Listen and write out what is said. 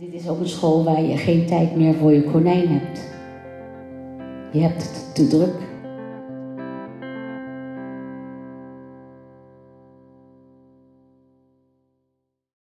Dit is ook een school waar je geen tijd meer voor je konijn hebt. Je hebt het te druk.